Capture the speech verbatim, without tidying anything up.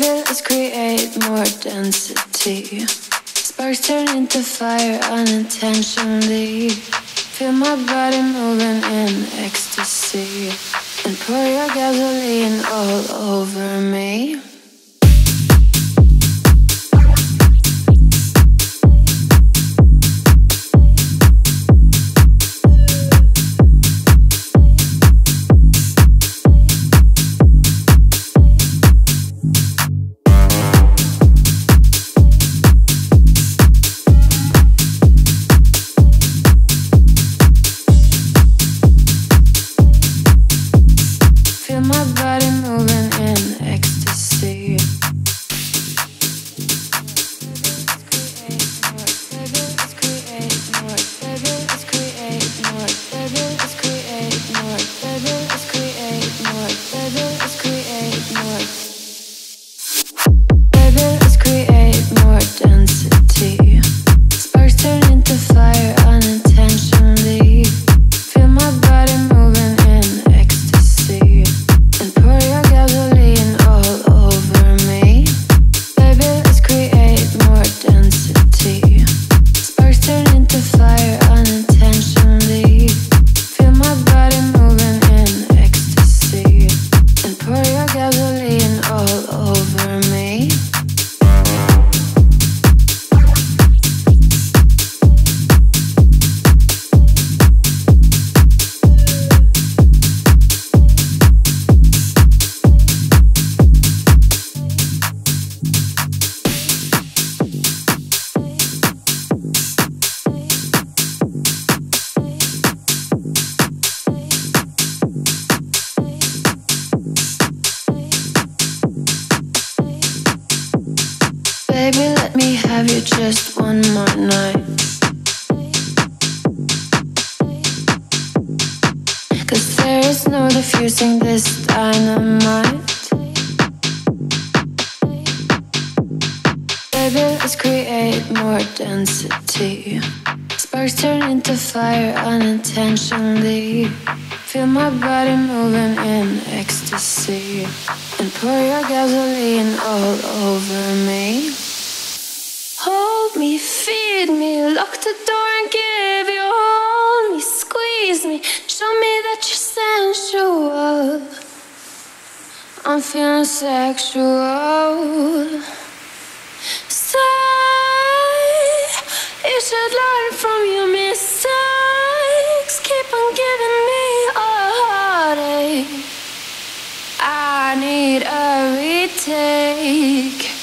baby, let's create more density. Sparks turn into fire unintentionally. Feel my body moving in ecstasy. And pour your gasoline all over me. Baby, let me have you just one more night. Cause there is no diffusing this dynamite. Baby, let's create more density. Sparks turn into fire unintentionally. Feel my body moving in ecstasy. And pour your gasoline all over me. Hold me, feed me, lock the door and give you all me. Squeeze me, show me that you're sensual. I'm feeling sexual. Say, you should learn from your mistakes. Keep on giving me a heartache. I need a retake.